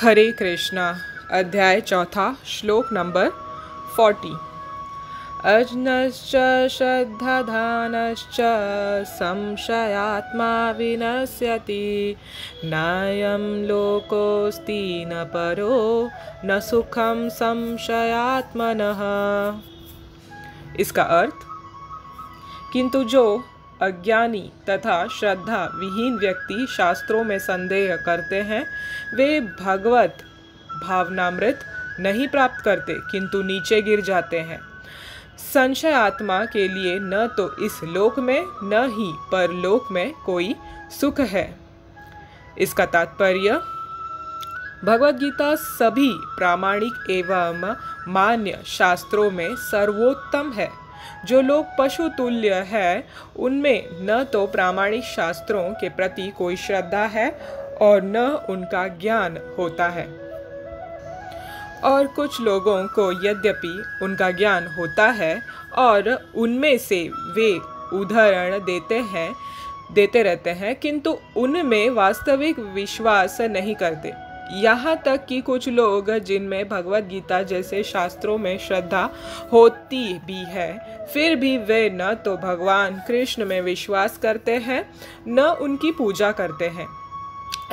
हरे कृष्णा अध्याय चौथा श्लोक नंबर 40। अज्ञश्च श्रद्धाधानश्च संशयात्मा विनश्यति नायं लोकोऽस्ति न परो न सुखं संशयात्मनः। इसका अर्थ, किंतु जो अज्ञानी तथा श्रद्धा विहीन व्यक्ति शास्त्रों में संदेह करते हैं वे भगवत भावनामृत नहीं प्राप्त करते किंतु नीचे गिर जाते हैं। संशय आत्मा के लिए न तो इस लोक में न ही परलोक में कोई सुख है। इसका तात्पर्य, भगवद गीता सभी प्रामाणिक एवं मान्य शास्त्रों में सर्वोत्तम है। जो लोग पशु तुल्य है उनमें न तो प्रामाणिक शास्त्रों के प्रति कोई श्रद्धा है और न उनका ज्ञान होता है। और कुछ लोगों को यद्यपि उनका ज्ञान होता है और उनमें से वे उदाहरण देते रहते हैं किंतु उनमें वास्तविक विश्वास नहीं करते। यहाँ तक कि कुछ लोग जिनमें भगवद गीता जैसे शास्त्रों में श्रद्धा होती भी है फिर भी वे न तो भगवान कृष्ण में विश्वास करते हैं न उनकी पूजा करते हैं।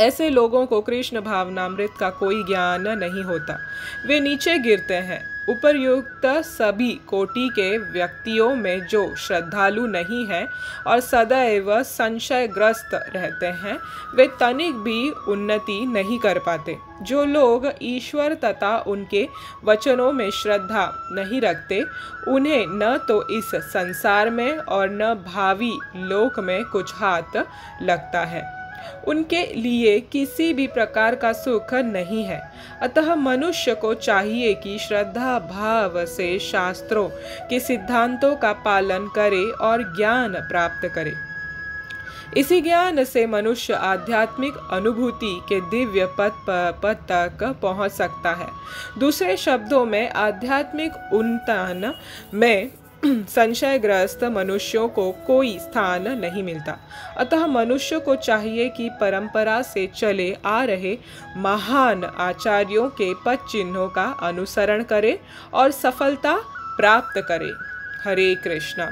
ऐसे लोगों को कृष्ण भावनामृत का कोई ज्ञान नहीं होता, वे नीचे गिरते हैं। उपर्युक्त सभी कोटि के व्यक्तियों में जो श्रद्धालु नहीं हैं और सदैव संशयग्रस्त रहते हैं वे तनिक भी उन्नति नहीं कर पाते। जो लोग ईश्वर तथा उनके वचनों में श्रद्धा नहीं रखते उन्हें न तो इस संसार में और न भावी लोक में कुछ हाथ लगता है। उनके लिए किसी भी प्रकार का सुख नहीं है। अतः मनुष्य को चाहिए कि श्रद्धा भाव से शास्त्रों के सिद्धांतों का पालन करे और ज्ञान प्राप्त करे। इसी ज्ञान से मनुष्य आध्यात्मिक अनुभूति के दिव्य पद तक पहुंच सकता है। दूसरे शब्दों में आध्यात्मिक उन्नति में संशयग्रस्त मनुष्यों को कोई स्थान नहीं मिलता। अतः मनुष्य को चाहिए कि परंपरा से चले आ रहे महान आचार्यों के पद चिन्हों का अनुसरण करे और सफलता प्राप्त करे। हरे कृष्णा।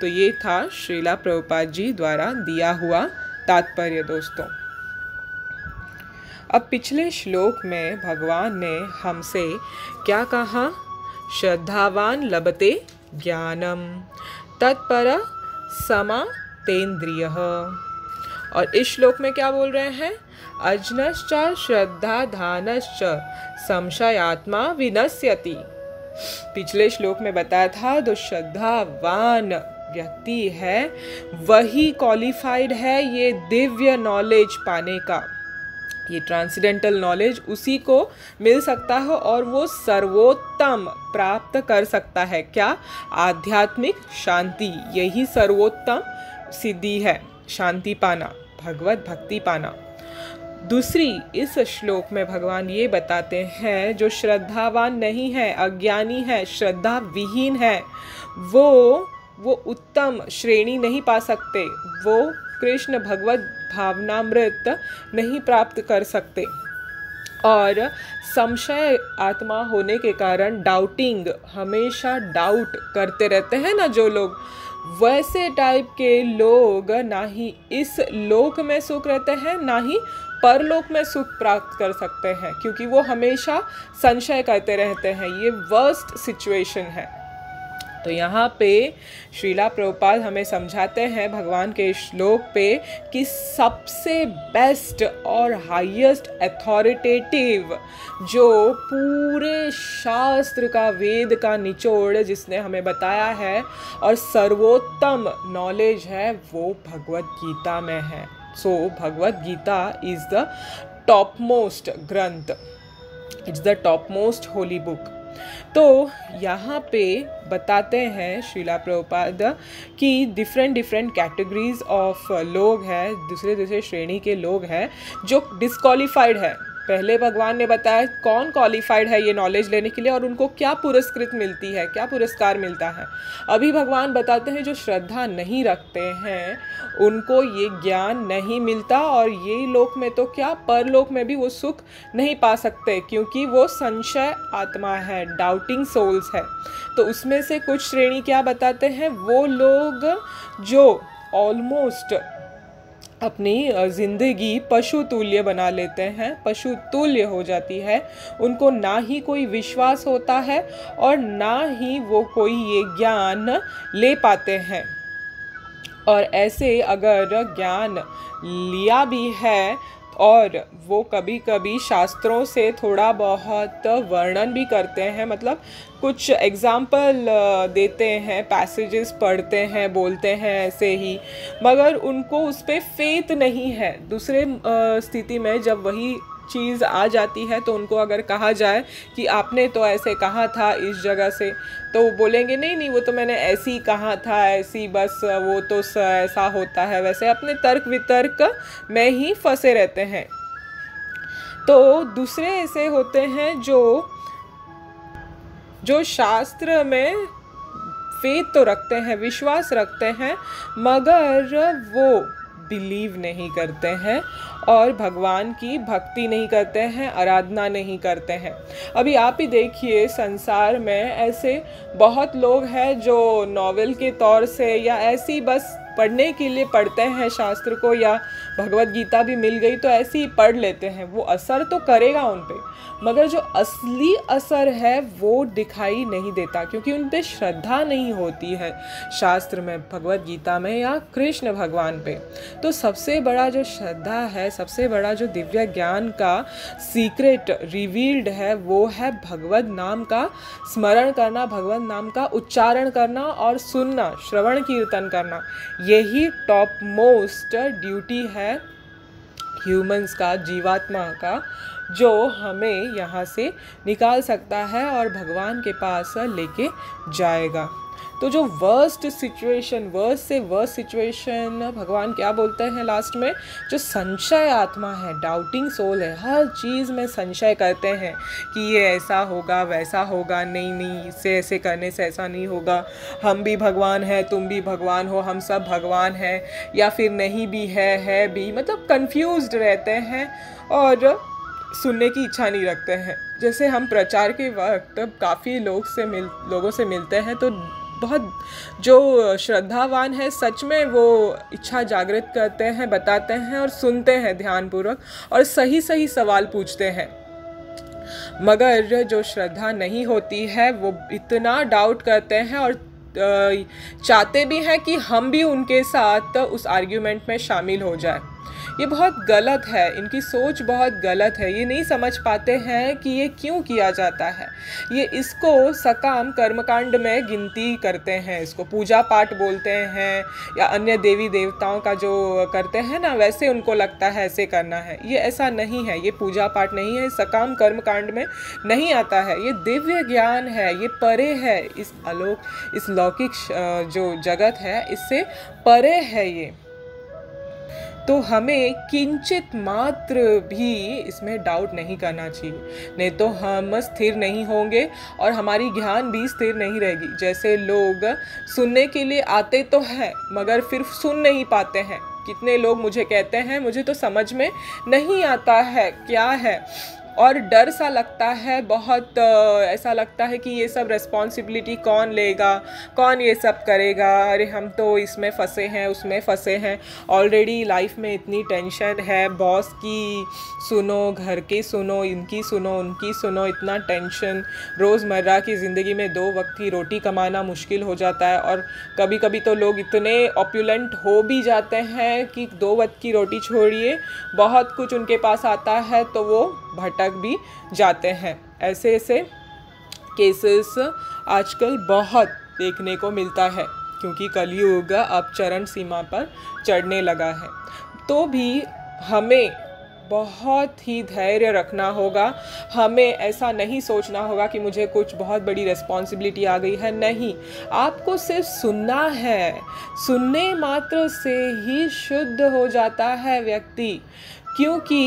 तो ये था श्रीला प्रभुपाद जी द्वारा दिया हुआ तात्पर्य। दोस्तों, अब पिछले श्लोक में भगवान ने हमसे क्या कहा? श्रद्धावान लभते ज्ञानम तत्पर समातेन्द्रियः। और इस श्लोक में क्या बोल रहे हैं? अज्ञश्च श्रद्धाधानश्च संशयात्मा विनश्यति। पिछले श्लोक में बताया था जो श्रद्धावान व्यक्ति है वही क्वालिफाइड है ये दिव्य नॉलेज पाने का। ये ट्रांसेंडेंटल नॉलेज उसी को मिल सकता है और वो सर्वोत्तम प्राप्त कर सकता है। क्या? आध्यात्मिक शांति। यही सर्वोत्तम सिद्धि है, शांति पाना, भगवत भक्ति पाना। दूसरी, इस श्लोक में भगवान ये बताते हैं जो श्रद्धावान नहीं है, अज्ञानी है, श्रद्धा विहीन है, वो उत्तम श्रेणी नहीं पा सकते, वो कृष्ण भगवत भावनामृत नहीं प्राप्त कर सकते। और संशय आत्मा होने के कारण डाउटिंग, हमेशा डाउट करते रहते हैं ना जो लोग, वैसे टाइप के लोग ना ही इस लोक में सुख रहते हैं ना ही परलोक में सुख प्राप्त कर सकते हैं क्योंकि वो हमेशा संशय करते रहते हैं। ये वर्स्ट सिचुएशन है। तो यहाँ पे श्रीला प्रभुपाद हमें समझाते हैं भगवान के श्लोक पे कि सबसे बेस्ट और हाईएस्ट अथॉरिटेटिव जो पूरे शास्त्र का, वेद का निचोड़ जिसने हमें बताया है और सर्वोत्तम नॉलेज है वो भगवद गीता में है। So Bhagavad Gita is the top most granth, it's the top most holy book. तो यहाँ पे बताते हैं श्रीला प्रभुपाद कि डिफरेंट डिफरेंट कैटेगरीज ऑफ लोग हैं, दूसरे दूसरे श्रेणी के लोग हैं जो डिस्क्वालीफाइड है। पहले भगवान ने बताया कौन क्वालिफाइड है ये नॉलेज लेने के लिए और उनको क्या पुरस्कृत मिलती है, क्या पुरस्कार मिलता है। अभी भगवान बताते हैं जो श्रद्धा नहीं रखते हैं उनको ये ज्ञान नहीं मिलता और ये लोक में तो क्या परलोक में भी वो सुख नहीं पा सकते, क्योंकि वो संशय आत्मा है, डाउटिंग सोल्स है। तो उसमें से कुछ श्रेणी क्या बताते हैं, वो लोग जो ऑलमोस्ट अपनी ज़िंदगी पशु तुल्य बना लेते हैं, पशु तुल्य हो जाती है, उनको ना ही कोई विश्वास होता है और ना ही वो कोई ये ज्ञान ले पाते हैं। और ऐसे अगर ज्ञान लिया भी है और वो कभी कभी शास्त्रों से थोड़ा बहुत वर्णन भी करते हैं, मतलब कुछ एग्जाम्पल देते हैं, पैसेजेस पढ़ते हैं, बोलते हैं ऐसे ही, मगर उनको उस पर फेथ नहीं है। दूसरे स्थिति में जब वही चीज़ आ जाती है तो उनको अगर कहा जाए कि आपने तो ऐसे कहा था इस जगह से, तो वो बोलेंगे नहीं नहीं वो तो मैंने ऐसे ही कहा था, ऐसी बस वो तो ऐसा होता है वैसे, अपने तर्क वितर्क में ही फंसे रहते हैं। तो दूसरे ऐसे होते हैं जो शास्त्र में फेथ तो रखते हैं, विश्वास रखते हैं, मगर वो बिलीव नहीं करते हैं और भगवान की भक्ति नहीं करते हैं, आराधना नहीं करते हैं। अभी आप ही देखिए संसार में ऐसे बहुत लोग हैं जो नॉवेल के तौर से या ऐसी बस पढ़ने के लिए पढ़ते हैं शास्त्र को, या भगवद गीता भी मिल गई तो ऐसे ही पढ़ लेते हैं। वो असर तो करेगा उन पे, मगर जो असली असर है वो दिखाई नहीं देता, क्योंकि उन पे श्रद्धा नहीं होती है शास्त्र में, भगवद गीता में या कृष्ण भगवान पे। तो सबसे बड़ा जो श्रद्धा है, सबसे बड़ा जो दिव्य ज्ञान का सीक्रेट रिवील्ड है, वो है भगवद नाम का स्मरण करना, भगवद नाम का उच्चारण करना और सुनना, श्रवण कीर्तन करना। यही टॉप मोस्ट ड्यूटी है ह्यूमंस का, जीवात्मा का, जो हमें यहाँ से निकाल सकता है और भगवान के पास लेके जाएगा। तो जो वर्स्ट सिचुएशन, वर्स्ट से वर्स्ट सिचुएशन भगवान क्या बोलते हैं लास्ट में, जो संशय आत्मा है, डाउटिंग सोल है, हर चीज़ में संशय करते हैं कि ये ऐसा होगा वैसा होगा, नहीं नहीं इससे ऐसे करने से ऐसा नहीं होगा, हम भी भगवान हैं तुम भी भगवान हो, हम सब भगवान हैं, या फिर नहीं भी है भी, मतलब कंफ्यूज्ड रहते हैं और सुनने की इच्छा नहीं रखते हैं। जैसे हम प्रचार के वक्त काफ़ी लोगों से मिलते हैं तो बहुत जो श्रद्धावान है सच में वो इच्छा जागृत करते हैं, बताते हैं और सुनते हैं ध्यानपूर्वक और सही सही सवाल पूछते हैं, मगर जो श्रद्धा नहीं होती है वो इतना डाउट करते हैं और चाहते भी हैं कि हम भी उनके साथ उस आर्ग्यूमेंट में शामिल हो जाए। ये बहुत गलत है, इनकी सोच बहुत गलत है, ये नहीं समझ पाते हैं कि ये क्यों किया जाता है। ये इसको सकाम कर्मकांड में गिनती करते हैं, इसको पूजा पाठ बोलते हैं या अन्य देवी देवताओं का जो करते हैं ना वैसे उनको लगता है ऐसे करना है। ये ऐसा नहीं है, ये पूजा पाठ नहीं है, सकाम कर्मकांड में नहीं आता है, ये दिव्य ज्ञान है, ये परे है, इस आलोक इस लौकिक जो जगत है इससे परे है ये। तो हमें किंचित मात्र भी इसमें डाउट नहीं करना चाहिए, नहीं तो हम स्थिर नहीं होंगे और हमारी ध्यान भी स्थिर नहीं रहेगी। जैसे लोग सुनने के लिए आते तो हैं मगर फिर सुन नहीं पाते हैं। कितने लोग मुझे कहते हैं मुझे तो समझ में नहीं आता है क्या है, और डर सा लगता है बहुत, ऐसा लगता है कि ये सब रेस्पॉन्सिबिलिटी कौन लेगा, कौन ये सब करेगा, अरे हम तो इसमें फंसे हैं उसमें फंसे हैं, ऑलरेडी लाइफ में इतनी टेंशन है, बॉस की सुनो, घर की सुनो, इनकी सुनो उनकी सुनो, इतना टेंशन, रोज़मर्रा की ज़िंदगी में दो वक्त की रोटी कमाना मुश्किल हो जाता है। और कभी कभी तो लोग इतने ऑप्यूलेंट हो भी जाते हैं कि दो वक्त की रोटी छोड़िए बहुत कुछ उनके पास आता है तो वो भटक भी जाते हैं। ऐसे ऐसे केसेस आजकल बहुत देखने को मिलता है, क्योंकि कलयुग अब चरण सीमा पर चढ़ने लगा है। तो भी हमें बहुत ही धैर्य रखना होगा, हमें ऐसा नहीं सोचना होगा कि मुझे कुछ बहुत बड़ी रिस्पॉन्सिबिलिटी आ गई है, नहीं, आपको सिर्फ सुनना है। सुनने मात्र से ही शुद्ध हो जाता है व्यक्ति, क्योंकि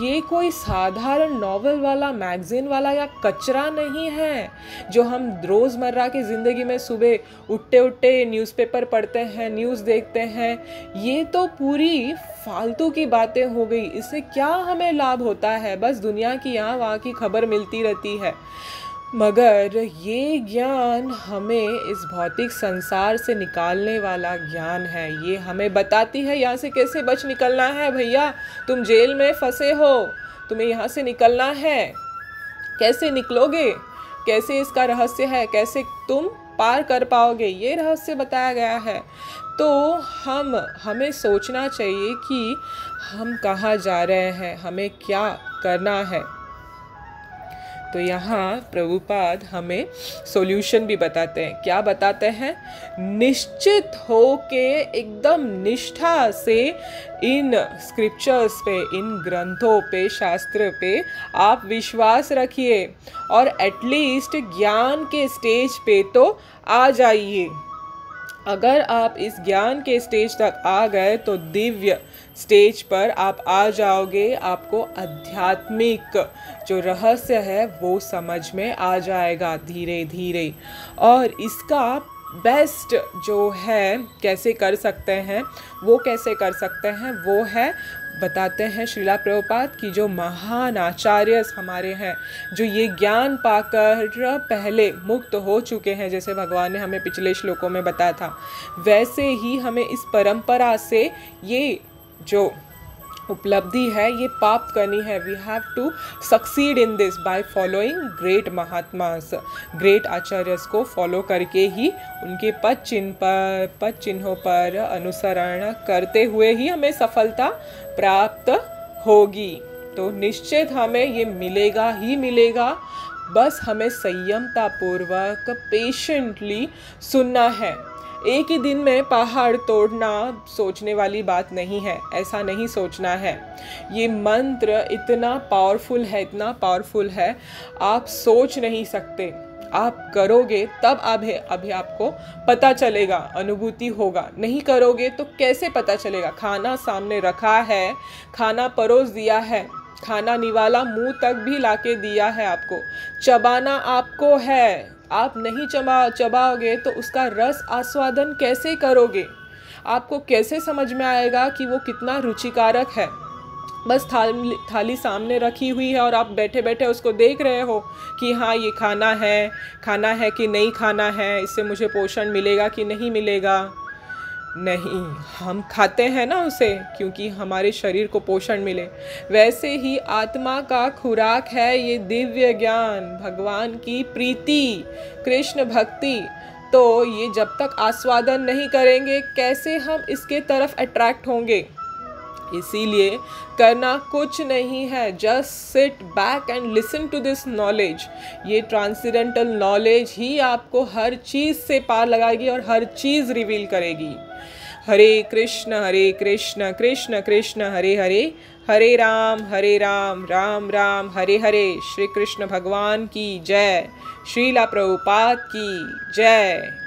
ये कोई साधारण नॉवल वाला, मैगज़ीन वाला या कचरा नहीं है जो हम रोज़मर्रा की ज़िंदगी में सुबह उठते उठते न्यूज़पेपर पढ़ते हैं, न्यूज़ देखते हैं। ये तो पूरी फालतू की बातें हो गई। इससे क्या हमें लाभ होता है? बस दुनिया की यहाँ वहाँ की खबर मिलती रहती है। मगर ये ज्ञान हमें इस भौतिक संसार से निकालने वाला ज्ञान है। ये हमें बताती है यहाँ से कैसे बच निकलना है। भैया तुम जेल में फंसे हो, तुम्हें यहाँ से निकलना है, कैसे निकलोगे, कैसे इसका रहस्य है, कैसे तुम पार कर पाओगे, ये रहस्य बताया गया है। तो हमें सोचना चाहिए कि हम कहाँ जा रहे हैं, हमें क्या करना है। तो यहाँ प्रभुपाद हमें सॉल्यूशन भी बताते हैं। क्या बताते हैं? निश्चित हो के एकदम निष्ठा से इन स्क्रिप्चर्स पे, इन ग्रंथों पे, शास्त्र पे आप विश्वास रखिए और एटलीस्ट ज्ञान के स्टेज पे तो आ जाइए। अगर आप इस ज्ञान के स्टेज तक आ गए तो दिव्य स्टेज पर आप आ जाओगे। आपको आध्यात्मिक जो रहस्य है वो समझ में आ जाएगा धीरे धीरे। और इसका बेस्ट जो है कैसे कर सकते हैं, वो कैसे कर सकते हैं, वो है बताते हैं श्रीला प्रभुपाद की जो महान आचार्य हमारे हैं, जो ये ज्ञान पाकर पहले मुक्त हो चुके हैं, जैसे भगवान ने हमें पिछले श्लोकों में बताया था। वैसे ही हमें इस परंपरा से ये जो उपलब्धि है ये प्राप्त करनी है। We have to succeed in this by following great mahatmas. Great acharyas को फॉलो करके ही, उनके पद चिन्हों पर अनुसरण करते हुए ही हमें सफलता प्राप्त होगी। तो निश्चित हमें ये मिलेगा ही मिलेगा। बस हमें संयमतापूर्वक पेशेंटली सुनना है। एक ही दिन में पहाड़ तोड़ना सोचने वाली बात नहीं है, ऐसा नहीं सोचना है। ये मंत्र इतना पावरफुल है, इतना पावरफुल है, आप सोच नहीं सकते। आप करोगे तब अभी आपको पता चलेगा, अनुभूति होगा। नहीं करोगे तो कैसे पता चलेगा? खाना सामने रखा है, खाना परोस दिया है, खाना निवाला मुंह तक भी लाके दिया है, आपको चबाना आपको है। आप नहीं चबाओगे तो उसका रस आस्वादन कैसे करोगे? आपको कैसे समझ में आएगा कि वो कितना रुचिकारक है? बस थाली सामने रखी हुई है और आप बैठे बैठे उसको देख रहे हो कि हाँ ये खाना है कि नहीं खाना है, इससे मुझे पोषण मिलेगा कि नहीं मिलेगा। नहीं, हम खाते हैं ना उसे क्योंकि हमारे शरीर को पोषण मिले। वैसे ही आत्मा का खुराक है ये दिव्य ज्ञान, भगवान की प्रीति, कृष्ण भक्ति। तो ये जब तक आस्वादन नहीं करेंगे कैसे हम इसके तरफ अट्रैक्ट होंगे? इसीलिए करना कुछ नहीं है, just sit back and listen to this knowledge. ये ट्रांसेंडेंटल नॉलेज ही आपको हर चीज़ से पार लगाएगी और हर चीज़ रिवील करेगी। हरे कृष्ण कृष्ण कृष्ण हरे हरे, हरे राम राम राम हरे हरे। श्री कृष्ण भगवान की जय, श्रीला प्रभुपाद की जय।